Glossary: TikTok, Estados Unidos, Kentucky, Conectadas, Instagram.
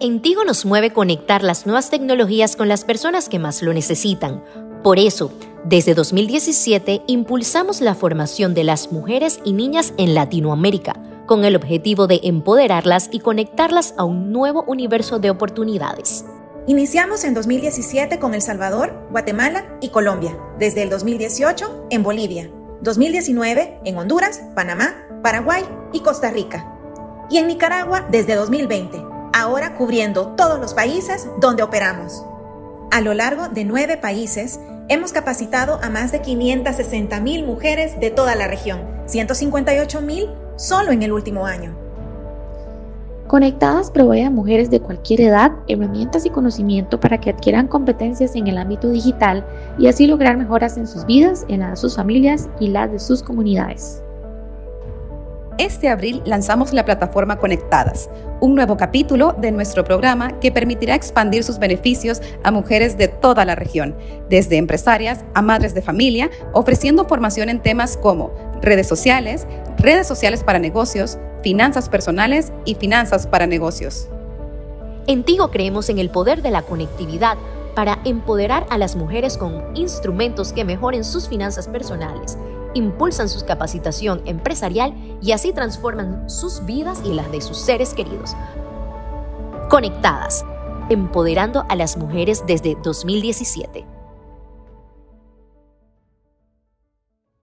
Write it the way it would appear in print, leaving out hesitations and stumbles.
En Tigo nos mueve conectar las nuevas tecnologías con las personas que más lo necesitan. Por eso, desde 2017, impulsamos la formación de las mujeres y niñas en Latinoamérica, con el objetivo de empoderarlas y conectarlas a un nuevo universo de oportunidades. Iniciamos en 2017 con El Salvador, Guatemala y Colombia. Desde el 2018 en Bolivia, 2019 en Honduras, Panamá, Paraguay y Costa Rica. Y en Nicaragua desde 2020, ahora cubriendo todos los países donde operamos. A lo largo de 9 países, hemos capacitado a más de 560.000 mujeres de toda la región, 158.000 solo en el último año. Conectadas provee a mujeres de cualquier edad herramientas y conocimiento para que adquieran competencias en el ámbito digital y así lograr mejoras en sus vidas, en las de sus familias y las de sus comunidades. Este abril lanzamos la plataforma Conectadas, un nuevo capítulo de nuestro programa que permitirá expandir sus beneficios a mujeres de toda la región, desde empresarias a madres de familia, ofreciendo formación en temas como redes sociales para negocios, finanzas personales y finanzas para negocios. En Tigo creemos en el poder de la conectividad para empoderar a las mujeres con instrumentos que mejoren sus finanzas personales, impulsan su capacitación empresarial y así transforman sus vidas y las de sus seres queridos. Conectadas, empoderando a las mujeres desde 2017.